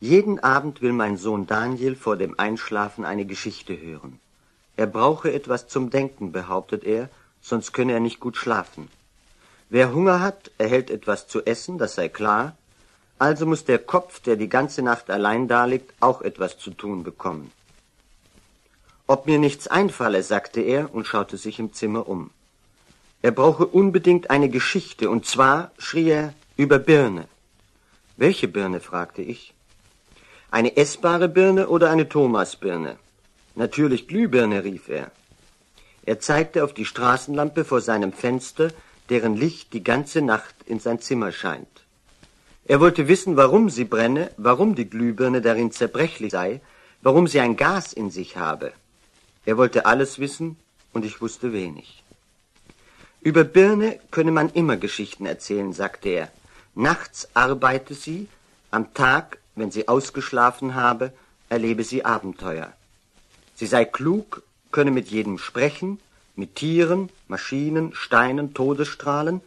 Jeden Abend will mein Sohn Daniel vor dem Einschlafen eine Geschichte hören. Er brauche etwas zum Denken, behauptet er, sonst könne er nicht gut schlafen. Wer Hunger hat, erhält etwas zu essen, das sei klar, also muss der Kopf, der die ganze Nacht allein daliegt, auch etwas zu tun bekommen. Ob mir nichts einfalle, sagte er und schaute sich im Zimmer um. Er brauche unbedingt eine Geschichte, und zwar, schrie er, über Birne. Welche Birne, fragte ich. Eine essbare Birne oder eine Thomasbirne? Natürlich Glühbirne, rief er. Er zeigte auf die Straßenlampe vor seinem Fenster, deren Licht die ganze Nacht in sein Zimmer scheint. Er wollte wissen, warum sie brenne, warum die Glühbirne darin zerbrechlich sei, warum sie ein Gas in sich habe. Er wollte alles wissen, und ich wusste wenig. Über Birne könne man immer Geschichten erzählen, sagte er. Nachts arbeite sie, am Tag, wenn sie ausgeschlafen habe, erlebe sie Abenteuer. Sie sei klug, könne mit jedem sprechen, mit Tieren, Maschinen, Steinen, Todesstrahlen.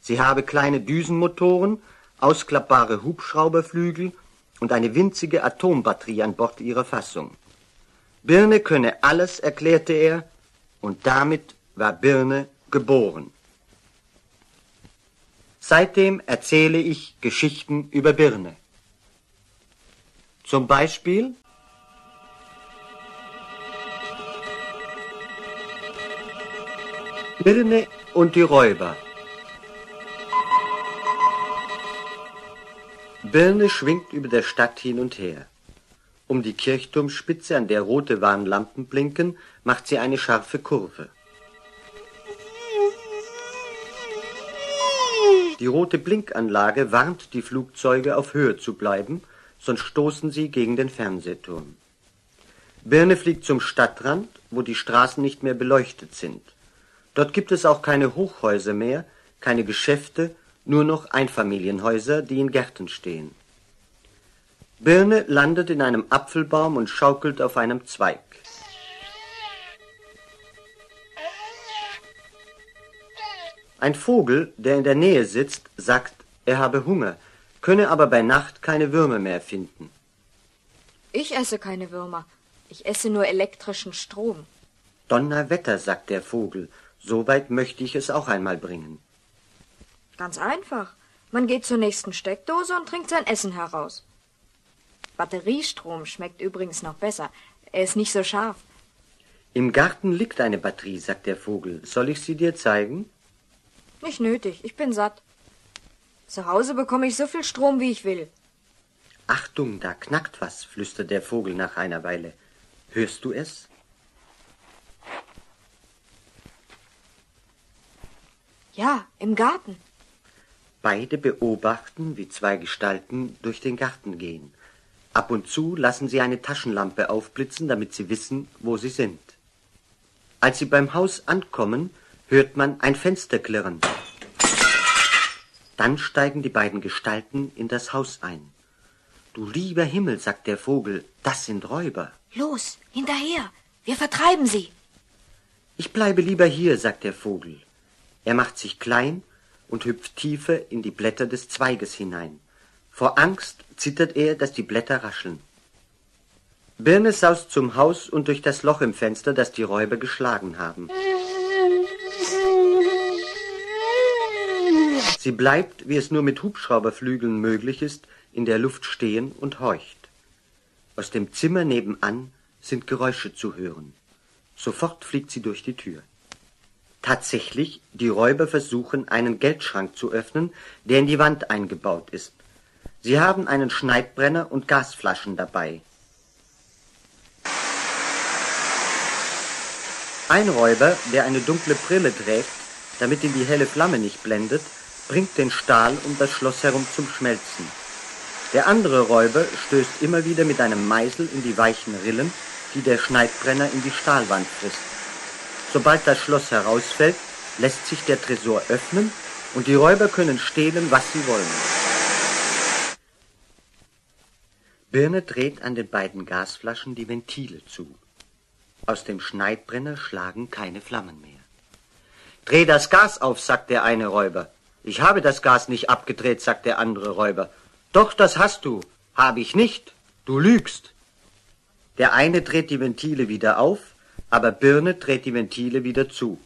Sie habe kleine Düsenmotoren, ausklappbare Hubschrauberflügel und eine winzige Atombatterie an Bord ihrer Fassung. Birne könne alles, erklärte er, und damit war Birne geboren. Seitdem erzähle ich Geschichten über Birne. Zum Beispiel: Birne und die Räuber. Birne schwingt über der Stadt hin und her. Um die Kirchturmspitze, an der rote Warnlampen blinken, macht sie eine scharfe Kurve. Die rote Blinkanlage warnt die Flugzeuge, auf Höhe zu bleiben, sonst stoßen sie gegen den Fernsehturm. Birne fliegt zum Stadtrand, wo die Straßen nicht mehr beleuchtet sind. Dort gibt es auch keine Hochhäuser mehr, keine Geschäfte, nur noch Einfamilienhäuser, die in Gärten stehen. Birne landet in einem Apfelbaum und schaukelt auf einem Zweig. Ein Vogel, der in der Nähe sitzt, sagt, er habe Hunger, könne aber bei Nacht keine Würmer mehr finden. Ich esse keine Würmer, ich esse nur elektrischen Strom. Donnerwetter, sagt der Vogel, so weit möchte ich es auch einmal bringen. Ganz einfach, man geht zur nächsten Steckdose und trinkt sein Essen heraus. Batteriestrom schmeckt übrigens noch besser, er ist nicht so scharf. Im Garten liegt eine Batterie, sagt der Vogel, soll ich sie dir zeigen? Nicht nötig, ich bin satt. Zu Hause bekomme ich so viel Strom, wie ich will. Achtung, da knackt was, flüstert der Vogel nach einer Weile. Hörst du es? Ja, im Garten. Beide beobachten, wie zwei Gestalten durch den Garten gehen. Ab und zu lassen sie eine Taschenlampe aufblitzen, damit sie wissen, wo sie sind. Als sie beim Haus ankommen, hört man ein Fenster klirren. Dann steigen die beiden Gestalten in das Haus ein. Du lieber Himmel, sagt der Vogel, das sind Räuber. Los, hinterher, wir vertreiben sie. Ich bleibe lieber hier, sagt der Vogel. Er macht sich klein und hüpft tiefer in die Blätter des Zweiges hinein. Vor Angst zittert er, dass die Blätter rascheln. Birne saust zum Haus und durch das Loch im Fenster, das die Räuber geschlagen haben. Sie bleibt, wie es nur mit Hubschrauberflügeln möglich ist, in der Luft stehen und horcht. Aus dem Zimmer nebenan sind Geräusche zu hören. Sofort fliegt sie durch die Tür. Tatsächlich, die Räuber versuchen, einen Geldschrank zu öffnen, der in die Wand eingebaut ist. Sie haben einen Schneidbrenner und Gasflaschen dabei. Ein Räuber, der eine dunkle Brille trägt, damit ihn die helle Flamme nicht blendet, bringt den Stahl um das Schloss herum zum Schmelzen. Der andere Räuber stößt immer wieder mit einem Meißel in die weichen Rillen, die der Schneidbrenner in die Stahlwand frisst. Sobald das Schloss herausfällt, lässt sich der Tresor öffnen und die Räuber können stehlen, was sie wollen. Birne dreht an den beiden Gasflaschen die Ventile zu. Aus dem Schneidbrenner schlagen keine Flammen mehr. »Dreh das Gas auf«, sagt der eine Räuber. »Ich habe das Gas nicht abgedreht«, sagt der andere Räuber. »Doch, das hast du. Habe ich nicht. Du lügst. Der eine dreht die Ventile wieder auf, aber Birne dreht die Ventile wieder zu.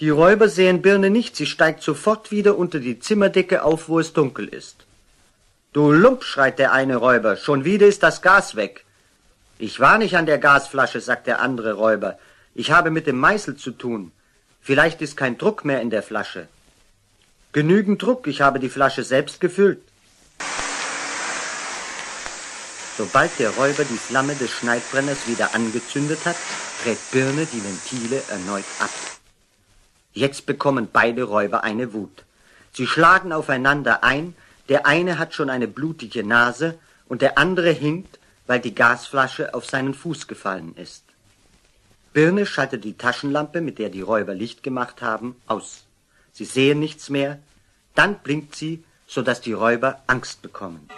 Die Räuber sehen Birne nicht, sie steigt sofort wieder unter die Zimmerdecke auf, wo es dunkel ist. Du Lump, schreit der eine Räuber, schon wieder ist das Gas weg. Ich war nicht an der Gasflasche, sagt der andere Räuber. Ich habe mit dem Meißel zu tun. Vielleicht ist kein Druck mehr in der Flasche. Genügend Druck, ich habe die Flasche selbst gefüllt. Sobald der Räuber die Flamme des Schneidbrenners wieder angezündet hat, dreht Birne die Ventile erneut ab. Jetzt bekommen beide Räuber eine Wut. Sie schlagen aufeinander ein, der eine hat schon eine blutige Nase und der andere hinkt, weil die Gasflasche auf seinen Fuß gefallen ist. Birne schaltet die Taschenlampe, mit der die Räuber Licht gemacht haben, aus. Sie sehen nichts mehr, dann blinkt sie, sodass die Räuber Angst bekommen.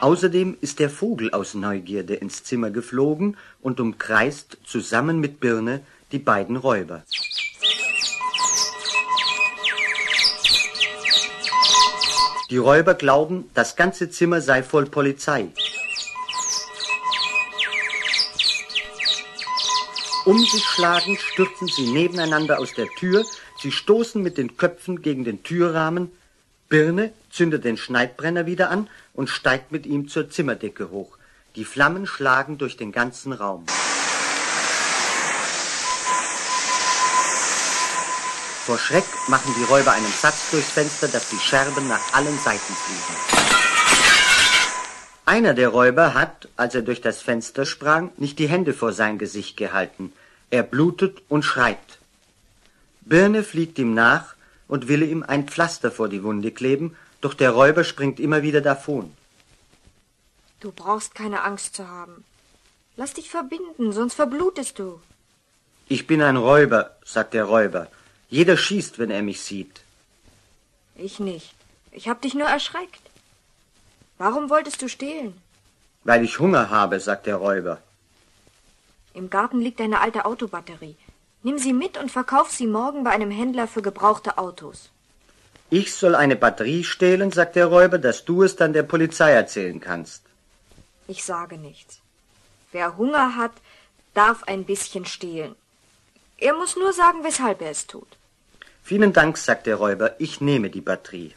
Außerdem ist der Vogel aus Neugierde ins Zimmer geflogen und umkreist zusammen mit Birne die beiden Räuber. Die Räuber glauben, das ganze Zimmer sei voll Polizei. Um sich schlagend stürzen sie nebeneinander aus der Tür, sie stoßen mit den Köpfen gegen den Türrahmen. Birne zündet den Schneidbrenner wieder an und steigt mit ihm zur Zimmerdecke hoch. Die Flammen schlagen durch den ganzen Raum. Vor Schreck machen die Räuber einen Satz durchs Fenster, dass die Scherben nach allen Seiten fliegen. Einer der Räuber hat, als er durch das Fenster sprang, nicht die Hände vor sein Gesicht gehalten. Er blutet und schreit. Birne fliegt ihm nach und will ihm ein Pflaster vor die Wunde kleben, doch der Räuber springt immer wieder davon. Du brauchst keine Angst zu haben. Lass dich verbinden, sonst verblutest du. Ich bin ein Räuber, sagt der Räuber. Jeder schießt, wenn er mich sieht. Ich nicht. Ich hab dich nur erschreckt. Warum wolltest du stehlen? Weil ich Hunger habe, sagt der Räuber. Im Garten liegt eine alte Autobatterie. Nimm sie mit und verkauf sie morgen bei einem Händler für gebrauchte Autos. Ich soll eine Batterie stehlen, sagt der Räuber, dass du es dann der Polizei erzählen kannst. Ich sage nichts. Wer Hunger hat, darf ein bisschen stehlen. Er muss nur sagen, weshalb er es tut. Vielen Dank, sagt der Räuber, ich nehme die Batterie.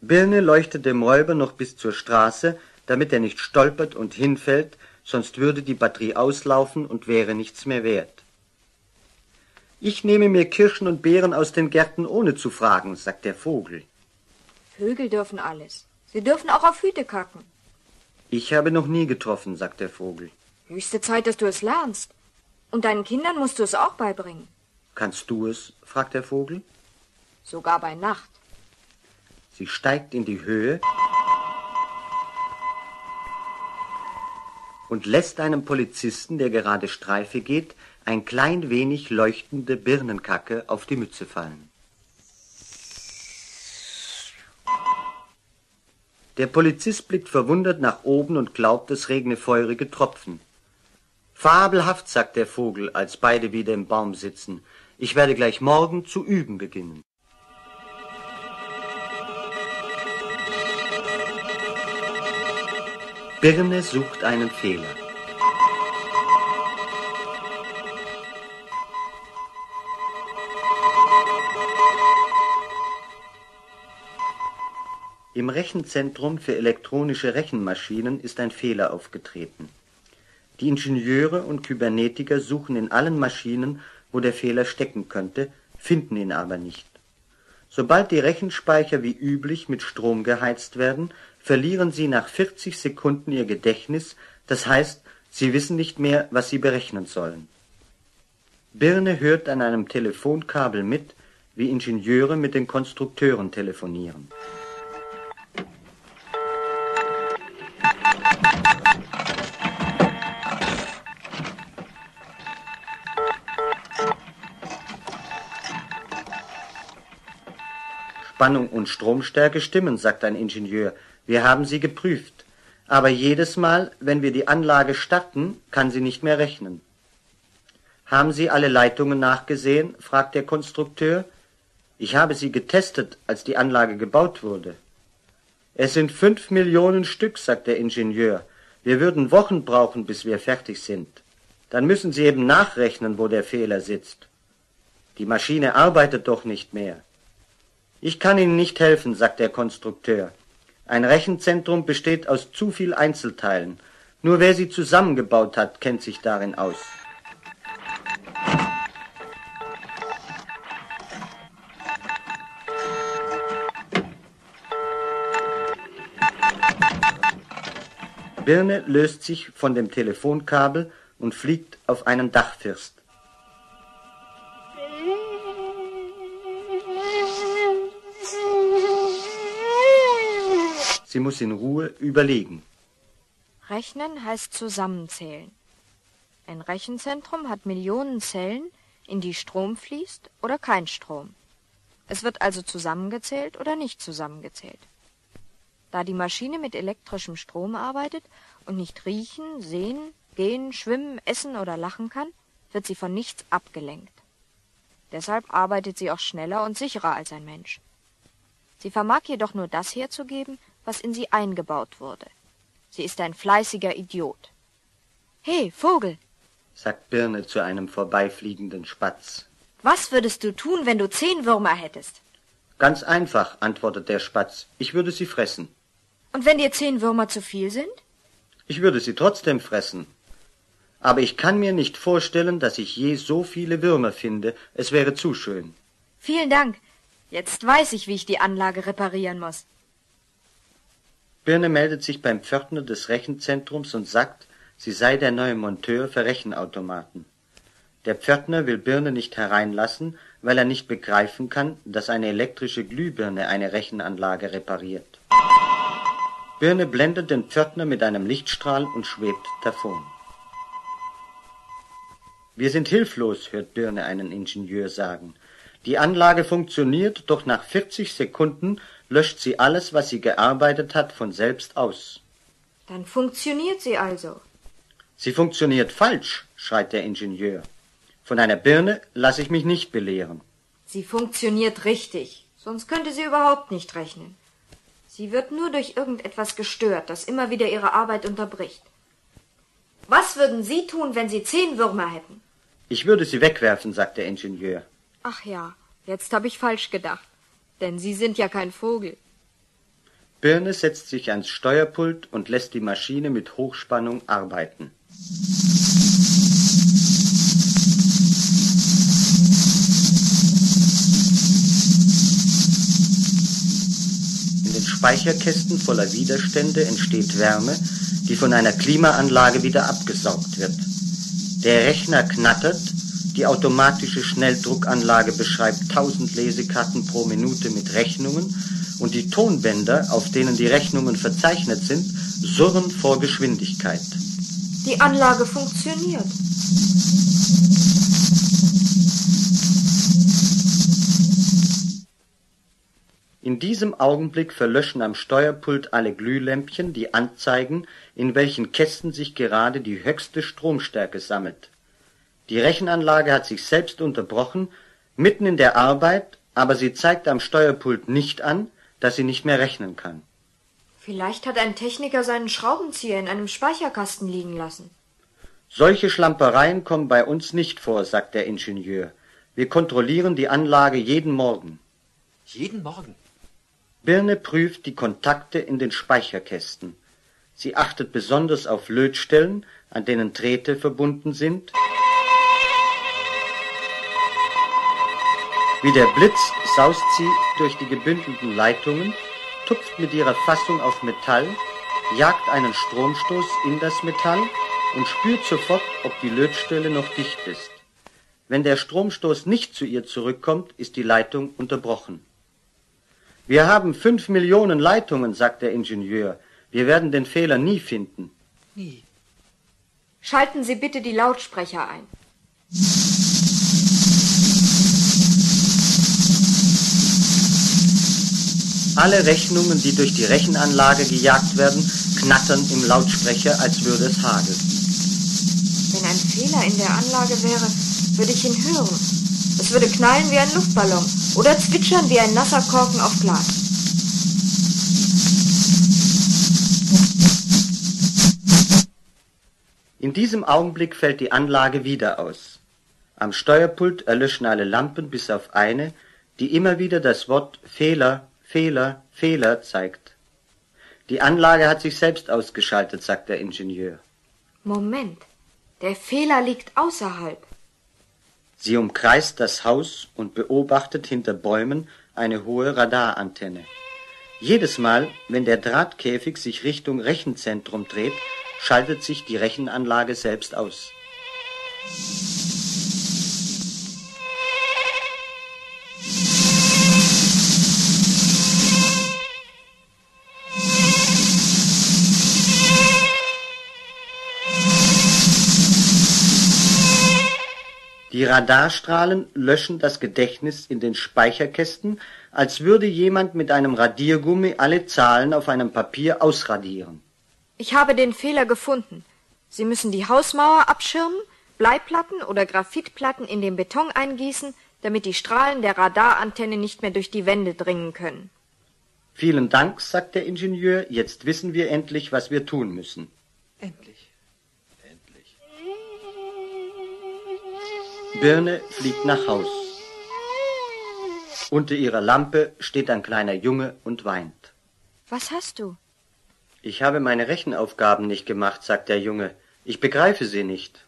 Birne leuchtet dem Räuber noch bis zur Straße, damit er nicht stolpert und hinfällt, sonst würde die Batterie auslaufen und wäre nichts mehr wert. Ich nehme mir Kirschen und Beeren aus den Gärten, ohne zu fragen, sagt der Vogel. Vögel dürfen alles. Sie dürfen auch auf Hüte kacken. Ich habe noch nie getroffen, sagt der Vogel. Höchste Zeit, dass du es lernst. Und deinen Kindern musst du es auch beibringen. Kannst du es? Fragt der Vogel. Sogar bei Nacht. Sie steigt in die Höhe und lässt einem Polizisten, der gerade Streife geht, ein klein wenig leuchtende Birnenkacke auf die Mütze fallen. Der Polizist blickt verwundert nach oben und glaubt, es regne feurige Tropfen. Fabelhaft, sagt der Vogel, als beide wieder im Baum sitzen. Ich werde gleich morgen zu üben beginnen. Birne sucht einen Fehler. Im Rechenzentrum für elektronische Rechenmaschinen ist ein Fehler aufgetreten. Die Ingenieure und Kybernetiker suchen in allen Maschinen, wo der Fehler stecken könnte, finden ihn aber nicht. Sobald die Rechenspeicher wie üblich mit Strom geheizt werden, verlieren sie nach 40 Sekunden ihr Gedächtnis, das heißt, sie wissen nicht mehr, was sie berechnen sollen. Birne hört an einem Telefonkabel mit, wie Ingenieure mit den Konstrukteuren telefonieren. Spannung und Stromstärke stimmen, sagt ein Ingenieur. Wir haben sie geprüft. Aber jedes Mal, wenn wir die Anlage starten, kann sie nicht mehr rechnen. »Haben Sie alle Leitungen nachgesehen?« fragt der Konstrukteur. »Ich habe sie getestet, als die Anlage gebaut wurde.« »Es sind 5 Millionen Stück«, sagt der Ingenieur. »Wir würden Wochen brauchen, bis wir fertig sind. Dann müssen Sie eben nachrechnen, wo der Fehler sitzt. Die Maschine arbeitet doch nicht mehr.« »Ich kann Ihnen nicht helfen«, sagt der Konstrukteur. »Ein Rechenzentrum besteht aus zu viel Einzelteilen. Nur wer sie zusammengebaut hat, kennt sich darin aus.« Birne löst sich von dem Telefonkabel und fliegt auf einen Dachfirst. Sie muss in Ruhe überlegen. Rechnen heißt zusammenzählen. Ein Rechenzentrum hat Millionen Zellen, in die Strom fließt oder kein Strom. Es wird also zusammengezählt oder nicht zusammengezählt. Da die Maschine mit elektrischem Strom arbeitet und nicht riechen, sehen, gehen, schwimmen, essen oder lachen kann, wird sie von nichts abgelenkt. Deshalb arbeitet sie auch schneller und sicherer als ein Mensch. Sie vermag jedoch nur das herzugeben, was in sie eingebaut wurde. Sie ist ein fleißiger Idiot. »Hey, Vogel«, sagt Birne zu einem vorbeifliegenden Spatz. »Was würdest du tun, wenn du 10 Würmer hättest?« »Ganz einfach«, antwortet der Spatz. »Ich würde sie fressen.« »Und wenn dir 10 Würmer zu viel sind?« »Ich würde sie trotzdem fressen. Aber ich kann mir nicht vorstellen, dass ich je so viele Würmer finde. Es wäre zu schön.« »Vielen Dank. Jetzt weiß ich, wie ich die Anlage reparieren muss.« Birne meldet sich beim Pförtner des Rechenzentrums und sagt, sie sei der neue Monteur für Rechenautomaten. Der Pförtner will Birne nicht hereinlassen, weil er nicht begreifen kann, dass eine elektrische Glühbirne eine Rechenanlage repariert. Birne blendet den Pförtner mit einem Lichtstrahl und schwebt davon. »Wir sind hilflos«, hört Birne einen Ingenieur sagen. »Die Anlage funktioniert, doch nach 40 Sekunden löscht sie alles, was sie gearbeitet hat, von selbst aus.« »Dann funktioniert sie also.« »Sie funktioniert falsch«, schreit der Ingenieur. »Von einer Birne lasse ich mich nicht belehren.« »Sie funktioniert richtig, sonst könnte sie überhaupt nicht rechnen. Sie wird nur durch irgendetwas gestört, das immer wieder ihre Arbeit unterbricht. Was würden Sie tun, wenn Sie 10 Würmer hätten?« »Ich würde sie wegwerfen«, sagt der Ingenieur. »Ach ja, jetzt habe ich falsch gedacht, denn Sie sind ja kein Vogel.« Birne setzt sich ans Steuerpult und lässt die Maschine mit Hochspannung arbeiten. Speicherkästen voller Widerstände entsteht Wärme, die von einer Klimaanlage wieder abgesaugt wird. Der Rechner knattert, die automatische Schnelldruckanlage beschreibt 1000 Lesekarten pro Minute mit Rechnungen und die Tonbänder, auf denen die Rechnungen verzeichnet sind, surren vor Geschwindigkeit. Die Anlage funktioniert. In diesem Augenblick verlöschen am Steuerpult alle Glühlämpchen, die anzeigen, in welchen Kästen sich gerade die höchste Stromstärke sammelt. Die Rechenanlage hat sich selbst unterbrochen, mitten in der Arbeit, aber sie zeigt am Steuerpult nicht an, dass sie nicht mehr rechnen kann. Vielleicht hat ein Techniker seinen Schraubenzieher in einem Speicherkasten liegen lassen. Solche Schlampereien kommen bei uns nicht vor, sagt der Ingenieur. Wir kontrollieren die Anlage jeden Morgen. Jeden Morgen? Birne prüft die Kontakte in den Speicherkästen. Sie achtet besonders auf Lötstellen, an denen Drähte verbunden sind. Wie der Blitz saust sie durch die gebündelten Leitungen, tupft mit ihrer Fassung auf Metall, jagt einen Stromstoß in das Metall und spürt sofort, ob die Lötstelle noch dicht ist. Wenn der Stromstoß nicht zu ihr zurückkommt, ist die Leitung unterbrochen. »Wir haben 5 Millionen Leitungen«, sagt der Ingenieur. »Wir werden den Fehler nie finden.« »Nie.« »Schalten Sie bitte die Lautsprecher ein.« Alle Rechnungen, die durch die Rechenanlage gejagt werden, Knattern im Lautsprecher, als würde es hageln. Wenn ein Fehler in der Anlage wäre, würde ich ihn hören. Es würde knallen wie ein Luftballon oder zwitschern wie ein nasser Korken auf Glas. In diesem Augenblick fällt die Anlage wieder aus. Am Steuerpult erlöschen alle Lampen bis auf eine, die immer wieder das Wort Fehler, Fehler, Fehler zeigt. Die Anlage hat sich selbst ausgeschaltet, sagt der Ingenieur. Moment, der Fehler liegt außerhalb. Sie umkreist das Haus und beobachtet hinter Bäumen eine hohe Radarantenne. Jedes Mal, wenn der Drahtkäfig sich Richtung Rechenzentrum dreht, schaltet sich die Rechenanlage selbst aus. Die Radarstrahlen löschen das Gedächtnis in den Speicherkästen, als würde jemand mit einem Radiergummi alle Zahlen auf einem Papier ausradieren. Ich habe den Fehler gefunden. Sie müssen die Hausmauer abschirmen, Bleiplatten oder Graphitplatten in den Beton eingießen, damit die Strahlen der Radarantenne nicht mehr durch die Wände dringen können. Vielen Dank, sagt der Ingenieur. Jetzt wissen wir endlich, was wir tun müssen. Endlich. Birne fliegt nach Haus. Unter ihrer Lampe steht ein kleiner Junge und weint. Was hast du? Ich habe meine Rechenaufgaben nicht gemacht, sagt der Junge. Ich begreife sie nicht.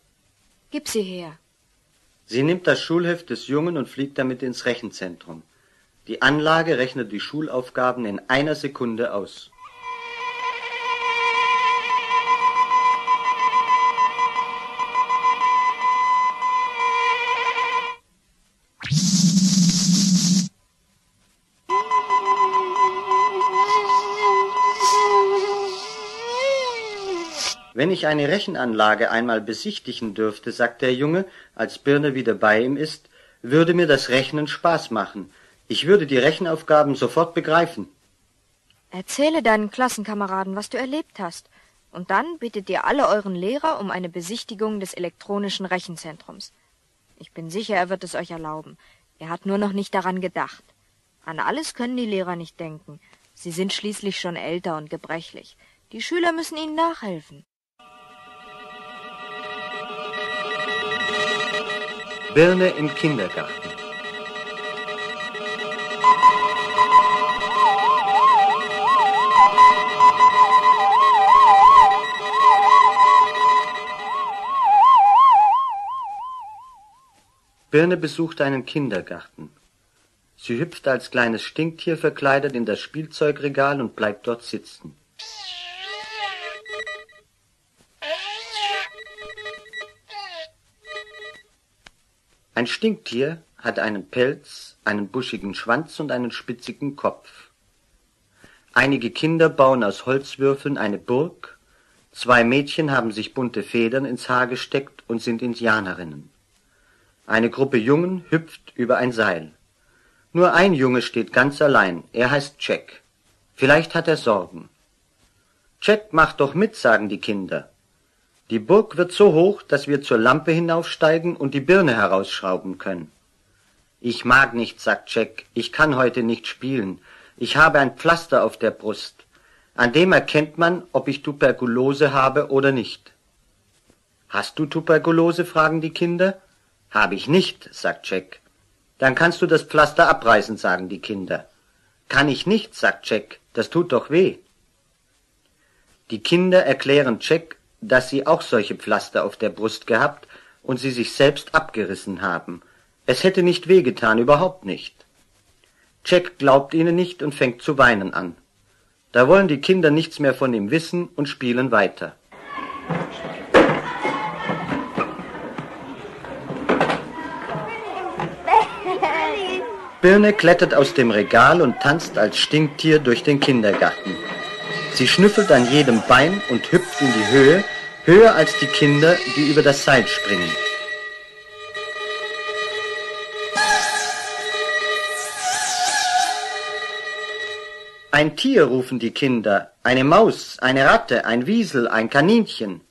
Gib sie her. Sie nimmt das Schulheft des Jungen und fliegt damit ins Rechenzentrum. Die Anlage rechnet die Schulaufgaben in einer Sekunde aus. Wenn ich eine Rechenanlage einmal besichtigen dürfte, sagt der Junge, als Birne wieder bei ihm ist, würde mir das Rechnen Spaß machen. Ich würde die Rechenaufgaben sofort begreifen. Erzähle deinen Klassenkameraden, was du erlebt hast. Und dann bittet ihr alle euren Lehrer um eine Besichtigung des elektronischen Rechenzentrums. Ich bin sicher, er wird es euch erlauben. Er hat nur noch nicht daran gedacht. An alles können die Lehrer nicht denken. Sie sind schließlich schon älter und gebrechlich. Die Schüler müssen ihnen nachhelfen. Birne im Kindergarten. Birne besucht einen Kindergarten. Sie hüpft als kleines Stinktier verkleidet in das Spielzeugregal und bleibt dort sitzen. Ein Stinktier hat einen Pelz, einen buschigen Schwanz und einen spitzigen Kopf. Einige Kinder bauen aus Holzwürfeln eine Burg. 2 Mädchen haben sich bunte Federn ins Haar gesteckt und sind Indianerinnen. Eine Gruppe Jungen hüpft über ein Seil. Nur ein Junge steht ganz allein. Er heißt Jack. Vielleicht hat er Sorgen. Jack, mach doch mit, sagen die Kinder. Die Burg wird so hoch, dass wir zur Lampe hinaufsteigen und die Birne herausschrauben können. Ich mag nicht, sagt Jack, ich kann heute nicht spielen. Ich habe ein Pflaster auf der Brust. An dem erkennt man, ob ich Tuberkulose habe oder nicht. Hast du Tuberkulose, fragen die Kinder. Habe ich nicht, sagt Jack. Dann kannst du das Pflaster abreißen, sagen die Kinder. Kann ich nicht, sagt Jack, das tut doch weh. Die Kinder erklären Jack, dass sie auch solche Pflaster auf der Brust gehabt und sie sich selbst abgerissen haben. Es hätte nicht wehgetan, überhaupt nicht. Jack glaubt ihnen nicht und fängt zu weinen an. Da wollen die Kinder nichts mehr von ihm wissen und spielen weiter. Birne klettert aus dem Regal und tanzt als Stinktier durch den Kindergarten. Sie schnüffelt an jedem Bein und hüpft in die Höhe, höher als die Kinder, die über das Seil springen. Ein Tier, rufen die Kinder, eine Maus, eine Ratte, ein Wiesel, ein Kaninchen.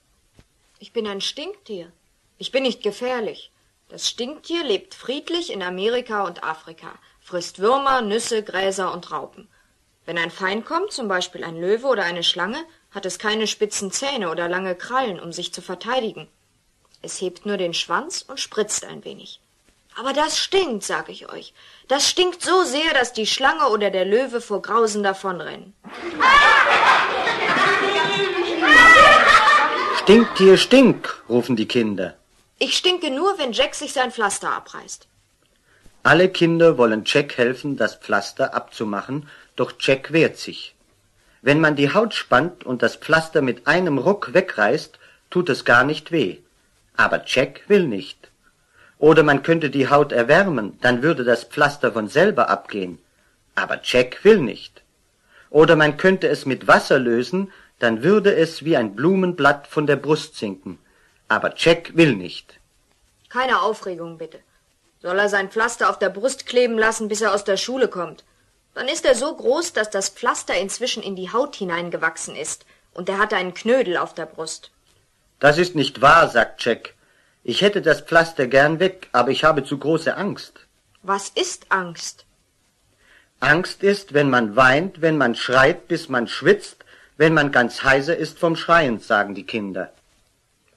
Ich bin ein Stinktier. Ich bin nicht gefährlich. Das Stinktier lebt friedlich in Amerika und Afrika, frisst Würmer, Nüsse, Gräser und Raupen. Wenn ein Feind kommt, zum Beispiel ein Löwe oder eine Schlange, hat es keine spitzen Zähne oder lange Krallen, um sich zu verteidigen. Es hebt nur den Schwanz und spritzt ein wenig. Aber das stinkt, sag ich euch. Das stinkt so sehr, dass die Schlange oder der Löwe vor Grausen davonrennen. Stinktier, stink, rufen die Kinder. Ich stinke nur, wenn Jack sich sein Pflaster abreißt. Alle Kinder wollen Jack helfen, das Pflaster abzumachen, doch Jack wehrt sich. Wenn man die Haut spannt und das Pflaster mit einem Ruck wegreißt, tut es gar nicht weh. Aber Jack will nicht. Oder man könnte die Haut erwärmen, dann würde das Pflaster von selber abgehen. Aber Jack will nicht. Oder man könnte es mit Wasser lösen, dann würde es wie ein Blumenblatt von der Brust sinken. Aber Jack will nicht. Keine Aufregung, bitte. Soll er sein Pflaster auf der Brust kleben lassen, bis er aus der Schule kommt? Dann ist er so groß, dass das Pflaster inzwischen in die Haut hineingewachsen ist, und er hat einen Knödel auf der Brust. Das ist nicht wahr, sagt Jack. Ich hätte das Pflaster gern weg, aber ich habe zu große Angst. Was ist Angst? Angst ist, wenn man weint, wenn man schreit, bis man schwitzt, wenn man ganz heiser ist vom Schreien, sagen die Kinder.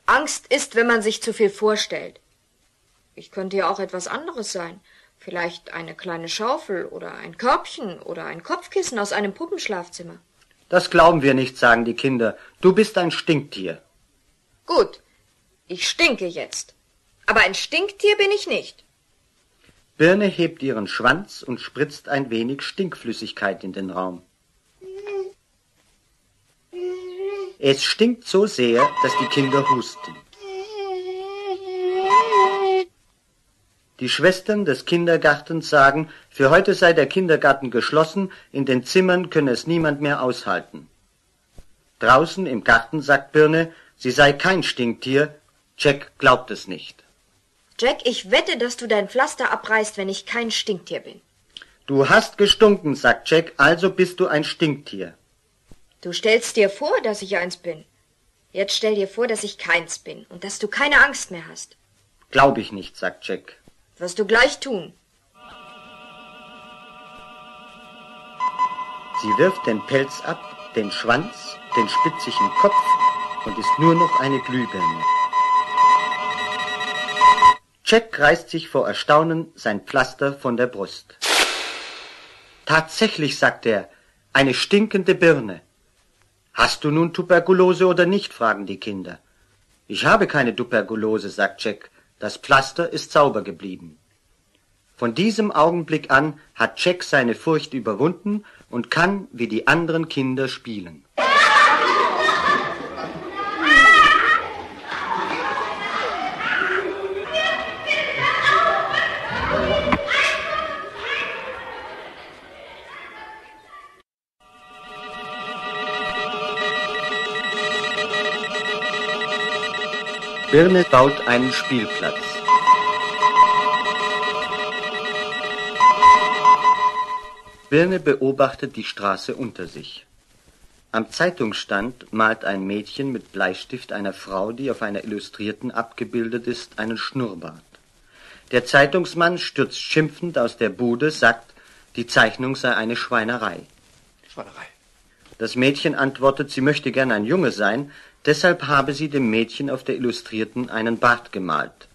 Angst ist, wenn man sich zu viel vorstellt. Ich könnte ja auch etwas anderes sein. Vielleicht eine kleine Schaufel oder ein Körbchen oder ein Kopfkissen aus einem Puppenschlafzimmer. Das glauben wir nicht, sagen die Kinder. Du bist ein Stinktier. Gut, ich stinke jetzt. Aber ein Stinktier bin ich nicht. Birne hebt ihren Schwanz und spritzt ein wenig Stinkflüssigkeit in den Raum. Es stinkt so sehr, dass die Kinder husten. Die Schwestern des Kindergartens sagen, für heute sei der Kindergarten geschlossen, in den Zimmern könne es niemand mehr aushalten. Draußen im Garten sagt Birne, sie sei kein Stinktier. Jack glaubt es nicht. Jack, ich wette, dass du dein Pflaster abreißt, wenn ich kein Stinktier bin. Du hast gestunken, sagt Jack, also bist du ein Stinktier. Du stellst dir vor, dass ich eins bin. Jetzt stell dir vor, dass ich keins bin und dass du keine Angst mehr hast. Glaube ich nicht, sagt Jack. Wirst du gleich tun. Sie wirft den Pelz ab, den Schwanz, den spitzigen Kopf und ist nur noch eine Glühbirne. Jack reißt sich vor Erstaunen sein Pflaster von der Brust. Tatsächlich, sagt er, eine stinkende Birne. Hast du nun Tuberkulose oder nicht, fragen die Kinder. Ich habe keine Tuberkulose, sagt Jack. Das Pflaster ist sauber geblieben. Von diesem Augenblick an hat Jack seine Furcht überwunden und kann wie die anderen Kinder spielen. Birne baut einen Spielplatz. Birne beobachtet die Straße unter sich. Am Zeitungsstand malt ein Mädchen mit Bleistift einer Frau, die auf einer Illustrierten abgebildet ist, einen Schnurrbart. Der Zeitungsmann stürzt schimpfend aus der Bude, sagt, die Zeichnung sei eine Schweinerei. Schweinerei. Das Mädchen antwortet, sie möchte gern ein Junge sein, deshalb habe sie dem Mädchen auf der Illustrierten einen Bart gemalt.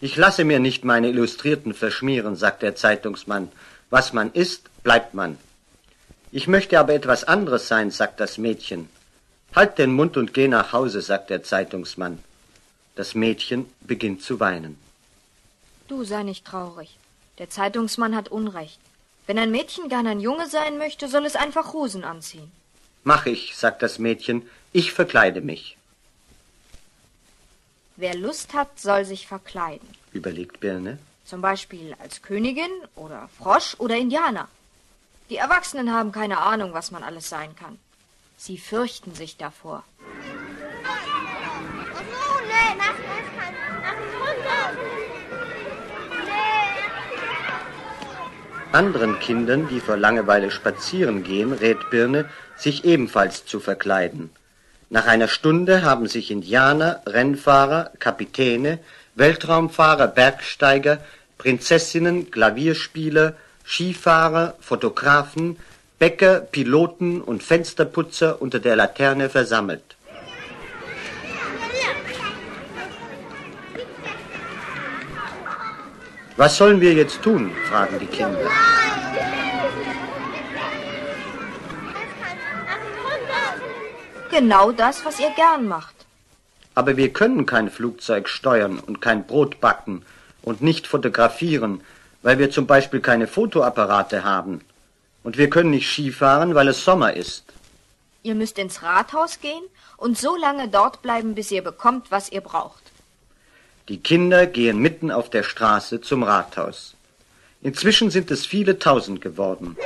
Ich lasse mir nicht meine Illustrierten verschmieren, sagt der Zeitungsmann. Was man ist, bleibt man. Ich möchte aber etwas anderes sein, sagt das Mädchen. Halt den Mund und geh nach Hause, sagt der Zeitungsmann. Das Mädchen beginnt zu weinen. Du sei nicht traurig. Der Zeitungsmann hat Unrecht. Wenn ein Mädchen gern ein Junge sein möchte, soll es einfach Hosen anziehen. Mach ich, sagt das Mädchen. Ich verkleide mich. Wer Lust hat, soll sich verkleiden, überlegt Birne. Zum Beispiel als Königin oder Frosch oder Indianer. Die Erwachsenen haben keine Ahnung, was man alles sein kann. Sie fürchten sich davor. Anderen Kindern, die vor Langeweile spazieren gehen, rät Birne, sich ebenfalls zu verkleiden. Nach einer Stunde haben sich Indianer, Rennfahrer, Kapitäne, Weltraumfahrer, Bergsteiger, Prinzessinnen, Klavierspieler, Skifahrer, Fotografen, Bäcker, Piloten und Fensterputzer unter der Laterne versammelt. Was sollen wir jetzt tun? Fragen die Kinder. Genau das, was ihr gern macht. Aber wir können kein Flugzeug steuern und kein Brot backen und nicht fotografieren, weil wir zum Beispiel keine Fotoapparate haben. Und wir können nicht Skifahren, weil es Sommer ist. Ihr müsst ins Rathaus gehen und so lange dort bleiben, bis ihr bekommt, was ihr braucht. Die Kinder gehen mitten auf der Straße zum Rathaus. Inzwischen sind es viele Tausend geworden.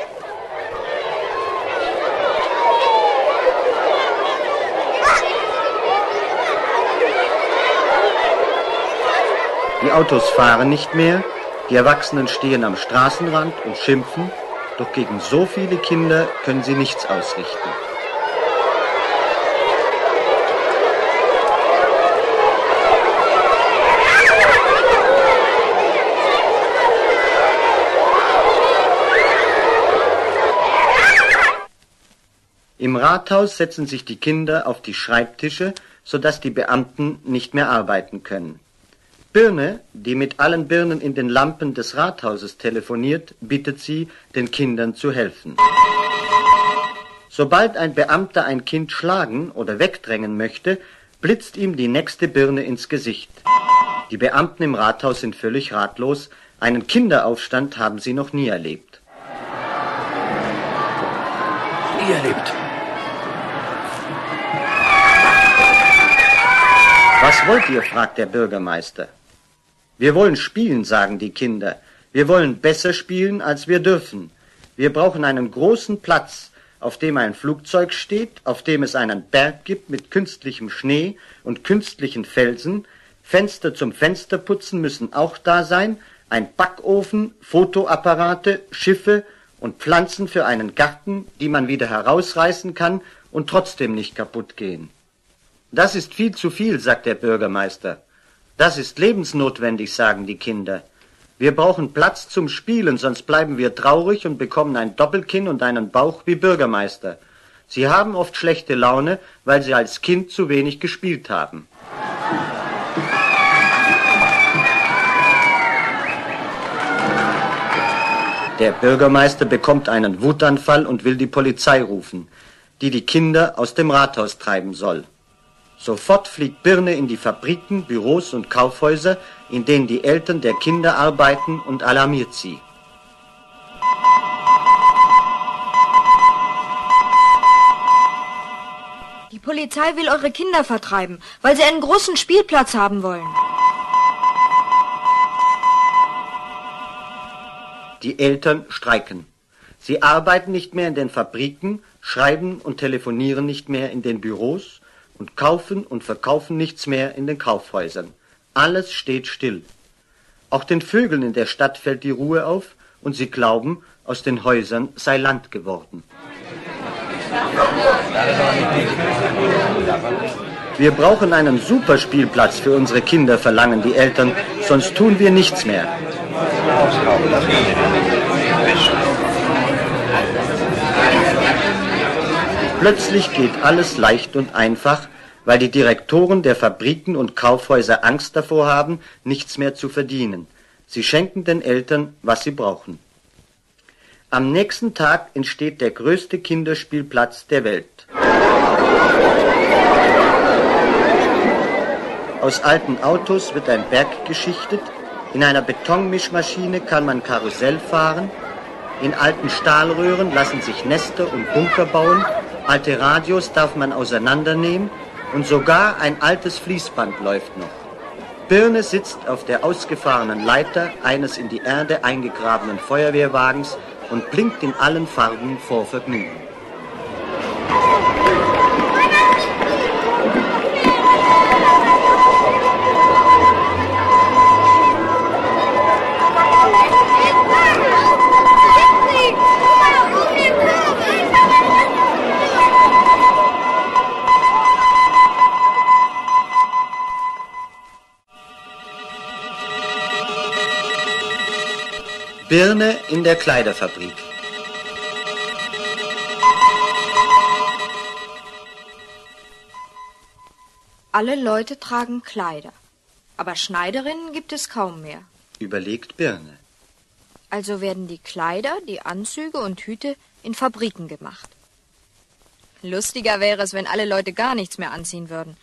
Die Autos fahren nicht mehr, die Erwachsenen stehen am Straßenrand und schimpfen, doch gegen so viele Kinder können sie nichts ausrichten. Im Rathaus setzen sich die Kinder auf die Schreibtische, sodass die Beamten nicht mehr arbeiten können. Birne, die mit allen Birnen in den Lampen des Rathauses telefoniert, bittet sie, den Kindern zu helfen. Sobald ein Beamter ein Kind schlagen oder wegdrängen möchte, blitzt ihm die nächste Birne ins Gesicht. Die Beamten im Rathaus sind völlig ratlos. Einen Kinderaufstand haben sie noch nie erlebt. Nie erlebt. Was wollt ihr? Fragt der Bürgermeister. Wir wollen spielen, sagen die Kinder. Wir wollen besser spielen, als wir dürfen. Wir brauchen einen großen Platz, auf dem ein Flugzeug steht, auf dem es einen Berg gibt mit künstlichem Schnee und künstlichen Felsen. Fenster zum Fensterputzen müssen auch da sein, ein Backofen, Fotoapparate, Schiffe und Pflanzen für einen Garten, die man wieder herausreißen kann und trotzdem nicht kaputt gehen. Das ist viel zu viel, sagt der Bürgermeister. Das ist lebensnotwendig, sagen die Kinder. Wir brauchen Platz zum Spielen, sonst bleiben wir traurig und bekommen ein Doppelkinn und einen Bauch wie Bürgermeister. Sie haben oft schlechte Laune, weil sie als Kind zu wenig gespielt haben. Der Bürgermeister bekommt einen Wutanfall und will die Polizei rufen, die die Kinder aus dem Rathaus treiben soll. Sofort fliegt Birne in die Fabriken, Büros und Kaufhäuser, in denen die Eltern der Kinder arbeiten, und alarmiert sie. Die Polizei will eure Kinder vertreiben, weil sie einen großen Spielplatz haben wollen. Die Eltern streiken. Sie arbeiten nicht mehr in den Fabriken, schreiben und telefonieren nicht mehr in den Büros und kaufen und verkaufen nichts mehr in den Kaufhäusern. Alles steht still. Auch den Vögeln in der Stadt fällt die Ruhe auf und sie glauben, aus den Häusern sei Land geworden. Wir brauchen einen Superspielplatz für unsere Kinder, verlangen die Eltern, sonst tun wir nichts mehr. Plötzlich geht alles leicht und einfach, weil die Direktoren der Fabriken und Kaufhäuser Angst davor haben, nichts mehr zu verdienen. Sie schenken den Eltern, was sie brauchen. Am nächsten Tag entsteht der größte Kinderspielplatz der Welt. Aus alten Autos wird ein Berg geschichtet, in einer Betonmischmaschine kann man Karussell fahren, in alten Stahlröhren lassen sich Nester und Bunker bauen, alte Radios darf man auseinandernehmen und sogar ein altes Fließband läuft noch. Birne sitzt auf der ausgefahrenen Leiter eines in die Erde eingegrabenen Feuerwehrwagens und blinkt in allen Farben vor Vergnügen. Birne in der Kleiderfabrik. Alle Leute tragen Kleider, aber Schneiderinnen gibt es kaum mehr, überlegt Birne. Also werden die Kleider, die Anzüge und Hüte in Fabriken gemacht. Lustiger wäre es, wenn alle Leute gar nichts mehr anziehen würden.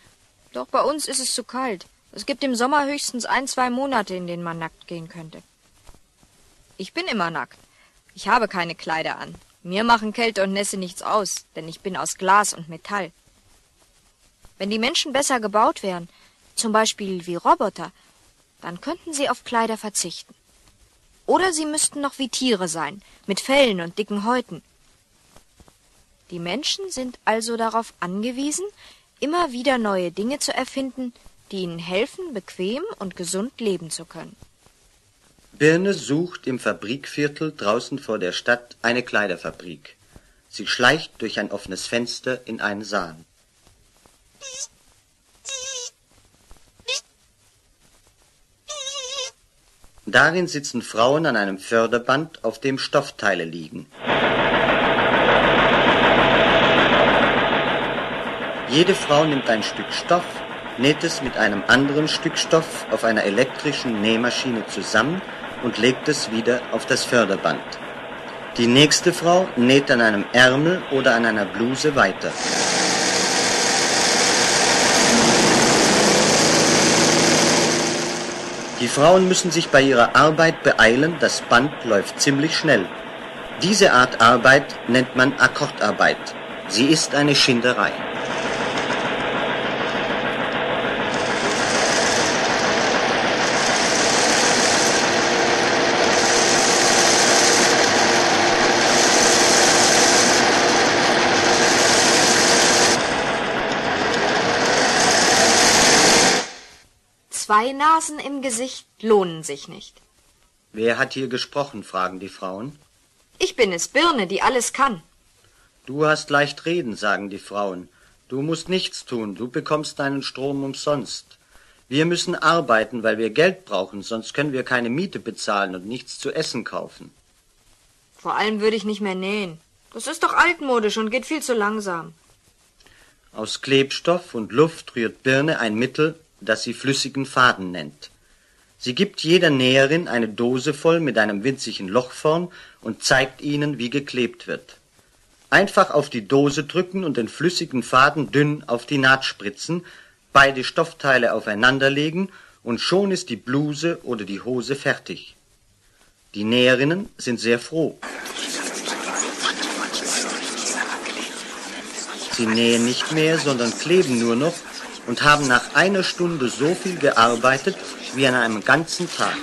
Doch bei uns ist es zu kalt. Es gibt im Sommer höchstens 1-2 Monate, in denen man nackt gehen könnte. Ich bin immer nackt. Ich habe keine Kleider an. Mir machen Kälte und Nässe nichts aus, denn ich bin aus Glas und Metall. Wenn die Menschen besser gebaut wären, zum Beispiel wie Roboter, dann könnten sie auf Kleider verzichten. Oder sie müssten noch wie Tiere sein, mit Fellen und dicken Häuten. Die Menschen sind also darauf angewiesen, immer wieder neue Dinge zu erfinden, die ihnen helfen, bequem und gesund leben zu können. Birne sucht im Fabrikviertel draußen vor der Stadt eine Kleiderfabrik. Sie schleicht durch ein offenes Fenster in einen Saal. Darin sitzen Frauen an einem Förderband, auf dem Stoffteile liegen. Jede Frau nimmt ein Stück Stoff, näht es mit einem anderen Stück Stoff auf einer elektrischen Nähmaschine zusammen und legt es wieder auf das Förderband. Die nächste Frau näht an einem Ärmel oder an einer Bluse weiter. Die Frauen müssen sich bei ihrer Arbeit beeilen, das Band läuft ziemlich schnell. Diese Art Arbeit nennt man Akkordarbeit. Sie ist eine Schinderei. Zwei Nasen im Gesicht lohnen sich nicht. Wer hat hier gesprochen, fragen die Frauen. Ich bin es, Birne, die alles kann. Du hast leicht reden, sagen die Frauen. Du musst nichts tun, du bekommst deinen Strom umsonst. Wir müssen arbeiten, weil wir Geld brauchen, sonst können wir keine Miete bezahlen und nichts zu essen kaufen. Vor allem würde ich nicht mehr nähen. Das ist doch altmodisch und geht viel zu langsam. Aus Klebstoff und Luft rührt Birne ein Mittel, das sie flüssigen Faden nennt. Sie gibt jeder Näherin eine Dose voll mit einem winzigen Loch vorn und zeigt ihnen, wie geklebt wird. Einfach auf die Dose drücken und den flüssigen Faden dünn auf die Naht spritzen, beide Stoffteile aufeinanderlegen und schon ist die Bluse oder die Hose fertig. Die Näherinnen sind sehr froh. Sie nähen nicht mehr, sondern kleben nur noch und haben nach einer Stunde so viel gearbeitet wie an einem ganzen Tag.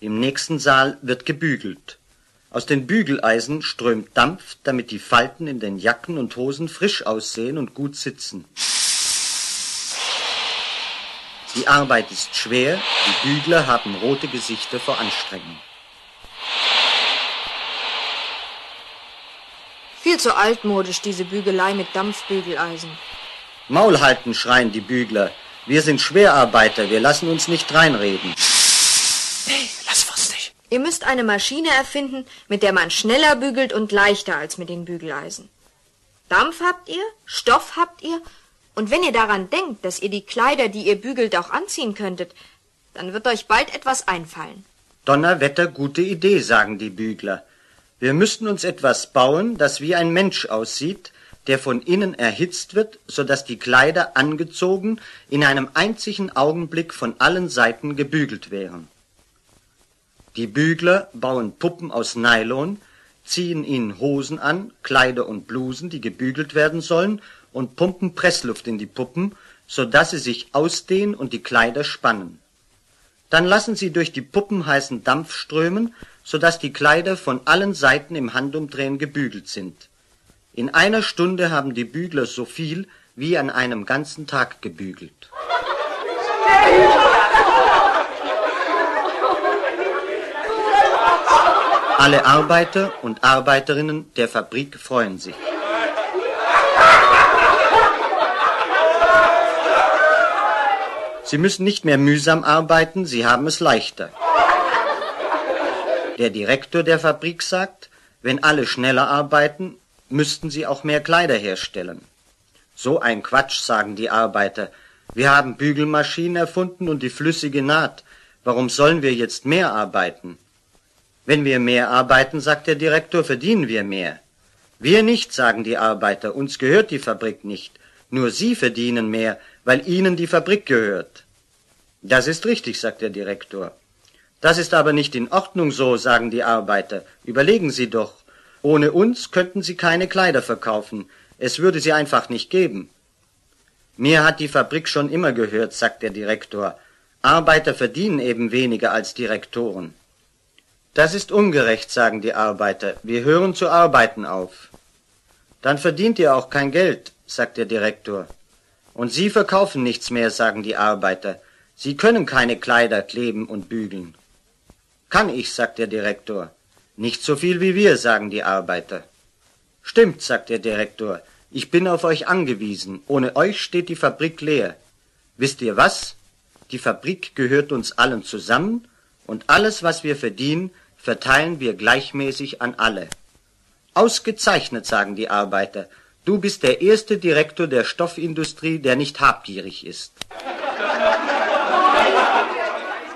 Im nächsten Saal wird gebügelt. Aus den Bügeleisen strömt Dampf, damit die Falten in den Jacken und Hosen frisch aussehen und gut sitzen. Die Arbeit ist schwer, die Bügler haben rote Gesichter vor Anstrengung. Viel zu altmodisch, diese Bügelei mit Dampfbügeleisen. Maul halten, schreien die Bügler. Wir sind Schwerarbeiter, wir lassen uns nicht reinreden. Nee, lass was nicht. Ihr müsst eine Maschine erfinden, mit der man schneller bügelt und leichter als mit den Bügeleisen. Dampf habt ihr, Stoff habt ihr, und wenn ihr daran denkt, dass ihr die Kleider, die ihr bügelt, auch anziehen könntet, dann wird euch bald etwas einfallen. Donnerwetter, gute Idee, sagen die Bügler. Wir müssten uns etwas bauen, das wie ein Mensch aussieht, der von innen erhitzt wird, sodass die Kleider angezogen in einem einzigen Augenblick von allen Seiten gebügelt wären. Die Bügler bauen Puppen aus Nylon, ziehen ihnen Hosen an, Kleider und Blusen, die gebügelt werden sollen, und pumpen Pressluft in die Puppen, sodass sie sich ausdehnen und die Kleider spannen. Dann lassen sie durch die Puppen heißen Dampf strömen, sodass die Kleider von allen Seiten im Handumdrehen gebügelt sind. In einer Stunde haben die Bügler so viel wie an einem ganzen Tag gebügelt. Alle Arbeiter und Arbeiterinnen der Fabrik freuen sich. Sie müssen nicht mehr mühsam arbeiten, Sie haben es leichter. Der Direktor der Fabrik sagt, wenn alle schneller arbeiten, müssten sie auch mehr Kleider herstellen. So ein Quatsch, sagen die Arbeiter. Wir haben Bügelmaschinen erfunden und die flüssige Naht. Warum sollen wir jetzt mehr arbeiten? Wenn wir mehr arbeiten, sagt der Direktor, verdienen wir mehr. Wir nicht, sagen die Arbeiter, uns gehört die Fabrik nicht. Nur Sie verdienen mehr, weil Ihnen die Fabrik gehört. Das ist richtig, sagt der Direktor. Das ist aber nicht in Ordnung so, sagen die Arbeiter. Überlegen Sie doch. Ohne uns könnten Sie keine Kleider verkaufen. Es würde sie einfach nicht geben. Mir hat die Fabrik schon immer gehört, sagt der Direktor. Arbeiter verdienen eben weniger als Direktoren. Das ist ungerecht, sagen die Arbeiter. Wir hören zu arbeiten auf. Dann verdient ihr auch kein Geld, sagt der Direktor. Und Sie verkaufen nichts mehr, sagen die Arbeiter. Sie können keine Kleider kleben und bügeln. Kann ich, sagt der Direktor. Nicht so viel wie wir, sagen die Arbeiter. Stimmt, sagt der Direktor. Ich bin auf euch angewiesen. Ohne euch steht die Fabrik leer. Wisst ihr was? Die Fabrik gehört uns allen zusammen und alles, was wir verdienen, verteilen wir gleichmäßig an alle. Ausgezeichnet, sagen die Arbeiter. Du bist der erste Direktor der Stoffindustrie, der nicht habgierig ist.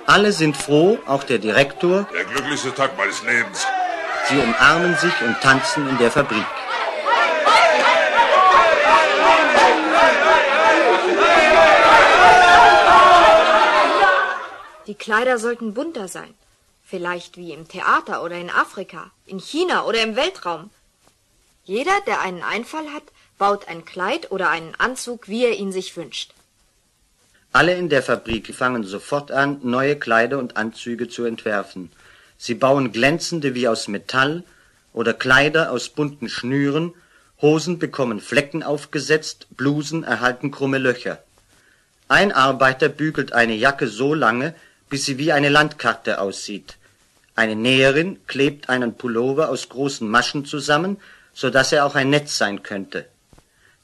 Alle sind froh, auch der Direktor. Der glücklichste Tag meines Lebens. Sie umarmen sich und tanzen in der Fabrik. Die Kleider sollten bunter sein. Vielleicht wie im Theater oder in Afrika, in China oder im Weltraum. Jeder, der einen Einfall hat, baut ein Kleid oder einen Anzug, wie er ihn sich wünscht. Alle in der Fabrik fangen sofort an, neue Kleider und Anzüge zu entwerfen. Sie bauen glänzende wie aus Metall oder Kleider aus bunten Schnüren, Hosen bekommen Flecken aufgesetzt, Blusen erhalten krumme Löcher. Ein Arbeiter bügelt eine Jacke so lange, bis sie wie eine Landkarte aussieht. Eine Näherin klebt einen Pullover aus großen Maschen zusammen, sodass er auch ein Netz sein könnte.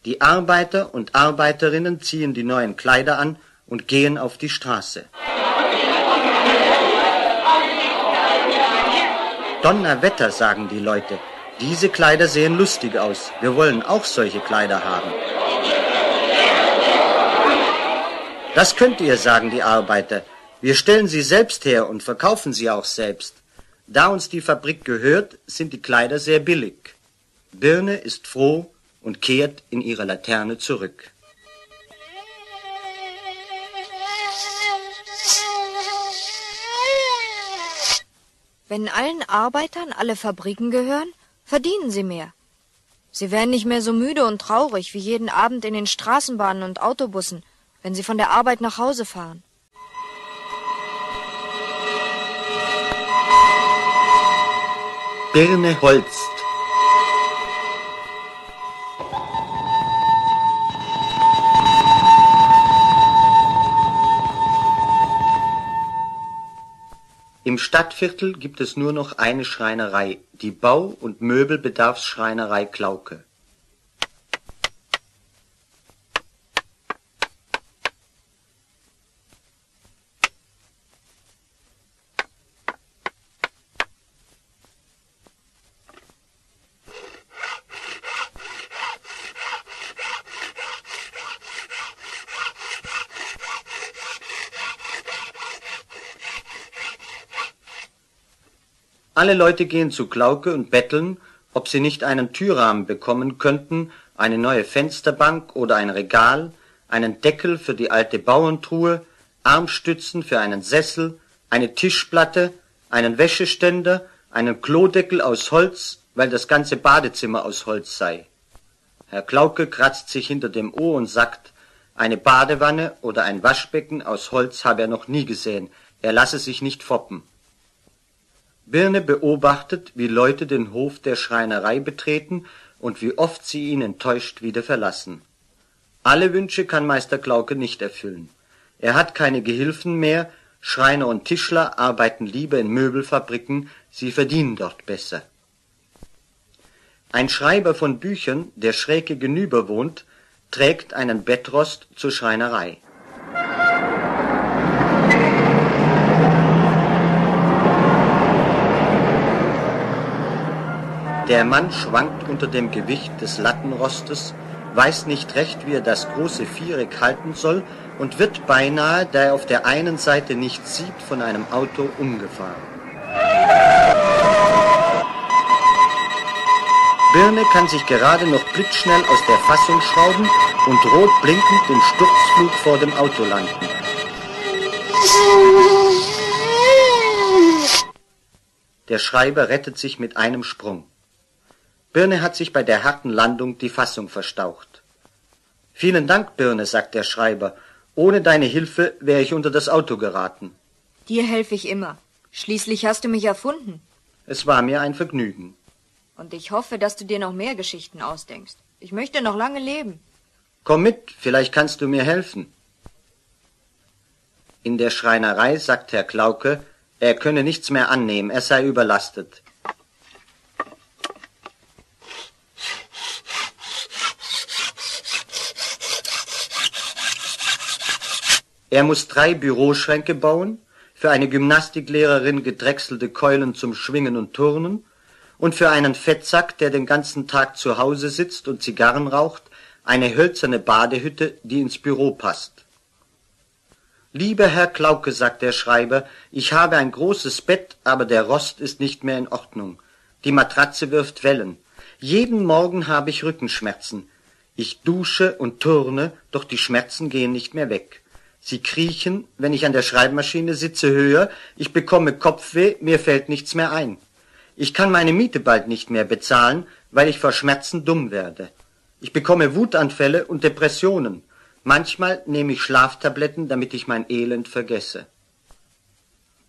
Die Arbeiter und Arbeiterinnen ziehen die neuen Kleider an und gehen auf die Straße. Donnerwetter, sagen die Leute. Diese Kleider sehen lustig aus. Wir wollen auch solche Kleider haben. Das könnt ihr, sagen die Arbeiter. Wir stellen sie selbst her und verkaufen sie auch selbst. Da uns die Fabrik gehört, sind die Kleider sehr billig. Birne ist froh und kehrt in ihre Laterne zurück. Wenn allen Arbeitern alle Fabriken gehören, verdienen sie mehr. Sie werden nicht mehr so müde und traurig wie jeden Abend in den Straßenbahnen und Autobussen, wenn sie von der Arbeit nach Hause fahren. Birne holzt. Im Stadtviertel gibt es nur noch eine Schreinerei, die Bau- und Möbelbedarfsschreinerei Klauke. Alle Leute gehen zu Klauke und betteln, ob sie nicht einen Türrahmen bekommen könnten, eine neue Fensterbank oder ein Regal, einen Deckel für die alte Bauerntruhe, Armstützen für einen Sessel, eine Tischplatte, einen Wäscheständer, einen Klodeckel aus Holz, weil das ganze Badezimmer aus Holz sei. Herr Klauke kratzt sich hinter dem Ohr und sagt, eine Badewanne oder ein Waschbecken aus Holz habe er noch nie gesehen, er lasse sich nicht foppen. Birne beobachtet, wie Leute den Hof der Schreinerei betreten und wie oft sie ihn enttäuscht wieder verlassen. Alle Wünsche kann Meister Klauke nicht erfüllen. Er hat keine Gehilfen mehr, Schreiner und Tischler arbeiten lieber in Möbelfabriken, sie verdienen dort besser. Ein Schreiber von Büchern, der schräg gegenüber wohnt, trägt einen Bettrost zur Schreinerei. Der Mann schwankt unter dem Gewicht des Lattenrostes, weiß nicht recht, wie er das große Viereck halten soll und wird beinahe, da er auf der einen Seite nichts sieht, von einem Auto umgefahren. Birne kann sich gerade noch blitzschnell aus der Fassung schrauben und rot blinkend im Sturzflug vor dem Auto landen. Der Schreiber rettet sich mit einem Sprung. Birne hat sich bei der harten Landung die Fassung verstaucht. »Vielen Dank, Birne«, sagt der Schreiber. »Ohne deine Hilfe wäre ich unter das Auto geraten.« »Dir helfe ich immer. Schließlich hast du mich erfunden.« »Es war mir ein Vergnügen.« »Und ich hoffe, dass du dir noch mehr Geschichten ausdenkst. Ich möchte noch lange leben.« »Komm mit, vielleicht kannst du mir helfen.« In der Schreinerei sagt Herr Klauke, er könne nichts mehr annehmen, er sei überlastet. Er muss 3 Büroschränke bauen, für eine Gymnastiklehrerin gedrechselte Keulen zum Schwingen und Turnen und für einen Fettsack, der den ganzen Tag zu Hause sitzt und Zigarren raucht, eine hölzerne Badehütte, die ins Büro passt. »Lieber Herr Klauke«, sagt der Schreiber, »ich habe ein großes Bett, aber der Rost ist nicht mehr in Ordnung. Die Matratze wirft Wellen. Jeden Morgen habe ich Rückenschmerzen. Ich dusche und turne, doch die Schmerzen gehen nicht mehr weg. Sie kriechen, wenn ich an der Schreibmaschine sitze, höher, ich bekomme Kopfweh, mir fällt nichts mehr ein. Ich kann meine Miete bald nicht mehr bezahlen, weil ich vor Schmerzen dumm werde. Ich bekomme Wutanfälle und Depressionen. Manchmal nehme ich Schlaftabletten, damit ich mein Elend vergesse.«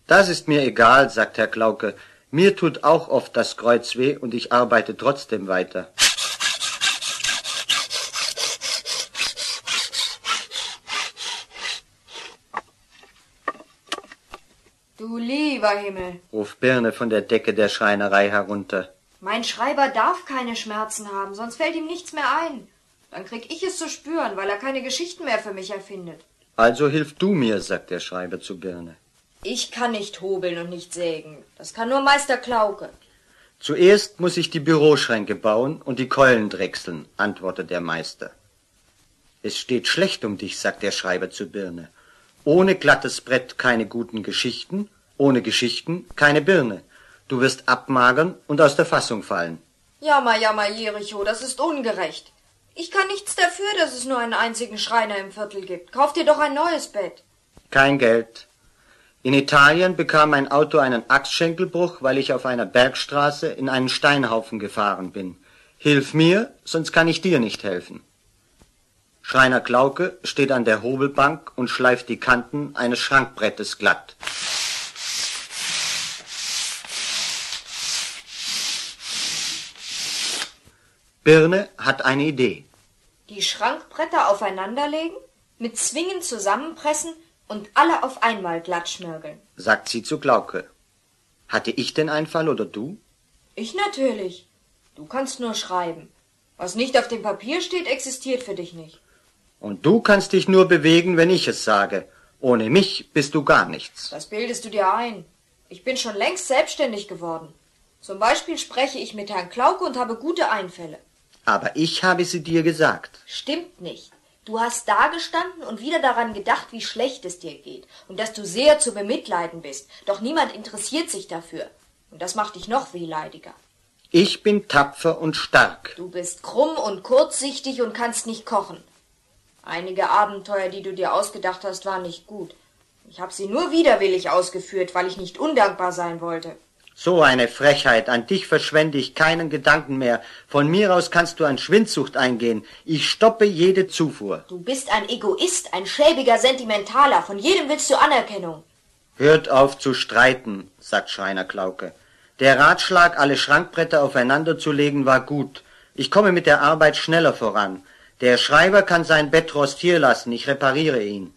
»Das ist mir egal«, sagt Herr Klauke. »Mir tut auch oft das Kreuz weh und ich arbeite trotzdem weiter.« »Du lieber Himmel«, ruft Birne von der Decke der Schreinerei herunter. »Mein Schreiber darf keine Schmerzen haben, sonst fällt ihm nichts mehr ein. Dann krieg ich es zu spüren, weil er keine Geschichten mehr für mich erfindet.« »Also hilf du mir«, sagt der Schreiber zu Birne. »Ich kann nicht hobeln und nicht sägen. Das kann nur Meister Klauke.« »Zuerst muss ich die Büroschränke bauen und die Keulen drechseln«, antwortet der Meister. »Es steht schlecht um dich«, sagt der Schreiber zu Birne. »Ohne glattes Brett keine guten Geschichten, ohne Geschichten keine Birne. Du wirst abmagern und aus der Fassung fallen.« »Jammer, jammer, Jericho, das ist ungerecht. Ich kann nichts dafür, dass es nur einen einzigen Schreiner im Viertel gibt. Kauf dir doch ein neues Bett.« »Kein Geld. In Italien bekam mein Auto einen Achsschenkelbruch, weil ich auf einer Bergstraße in einen Steinhaufen gefahren bin. Hilf mir, sonst kann ich dir nicht helfen.« Schreiner Klauke steht an der Hobelbank und schleift die Kanten eines Schrankbrettes glatt. Birne hat eine Idee. Die Schrankbretter aufeinanderlegen, mit Zwingen zusammenpressen und alle auf einmal glatt schmirgeln, sagt sie zu Klauke. Hatte ich den Einfall oder du? Ich natürlich. Du kannst nur schreiben. Was nicht auf dem Papier steht, existiert für dich nicht. Und du kannst dich nur bewegen, wenn ich es sage. Ohne mich bist du gar nichts. Das bildest du dir ein. Ich bin schon längst selbstständig geworden. Zum Beispiel spreche ich mit Herrn Klauke und habe gute Einfälle. Aber ich habe sie dir gesagt. Stimmt nicht. Du hast dagestanden und wieder daran gedacht, wie schlecht es dir geht und dass du sehr zu bemitleiden bist. Doch niemand interessiert sich dafür. Und das macht dich noch wehleidiger. Ich bin tapfer und stark. Du bist krumm und kurzsichtig und kannst nicht kochen. Einige Abenteuer, die du dir ausgedacht hast, waren nicht gut. Ich habe sie nur widerwillig ausgeführt, weil ich nicht undankbar sein wollte. So eine Frechheit, an dich verschwende ich keinen Gedanken mehr. Von mir aus kannst du an Schwindsucht eingehen. Ich stoppe jede Zufuhr. Du bist ein Egoist, ein schäbiger Sentimentaler. Von jedem willst du Anerkennung. Hört auf zu streiten, sagt Schreiner Klauke. Der Ratschlag, alle Schrankbretter aufeinander zu legen, war gut. Ich komme mit der Arbeit schneller voran. Der Schreiber kann sein Bettrost hier lassen, ich repariere ihn.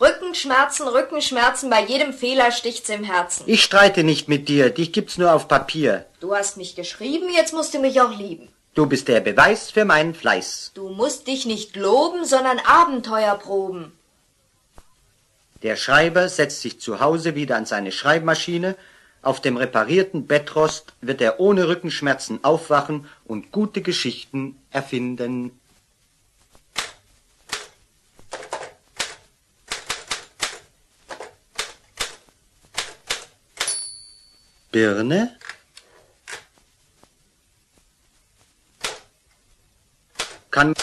Rückenschmerzen, Rückenschmerzen, bei jedem Fehler sticht's im Herzen. Ich streite nicht mit dir, dich gibt's nur auf Papier. Du hast mich geschrieben, jetzt musst du mich auch lieben. Du bist der Beweis für meinen Fleiß. Du musst dich nicht loben, sondern Abenteuer proben. Der Schreiber setzt sich zu Hause wieder an seine Schreibmaschine, Auf dem reparierten Bettrost wird er ohne Rückenschmerzen aufwachen und gute Geschichten erfinden. Birne? Kann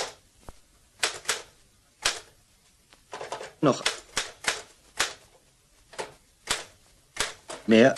noch mehr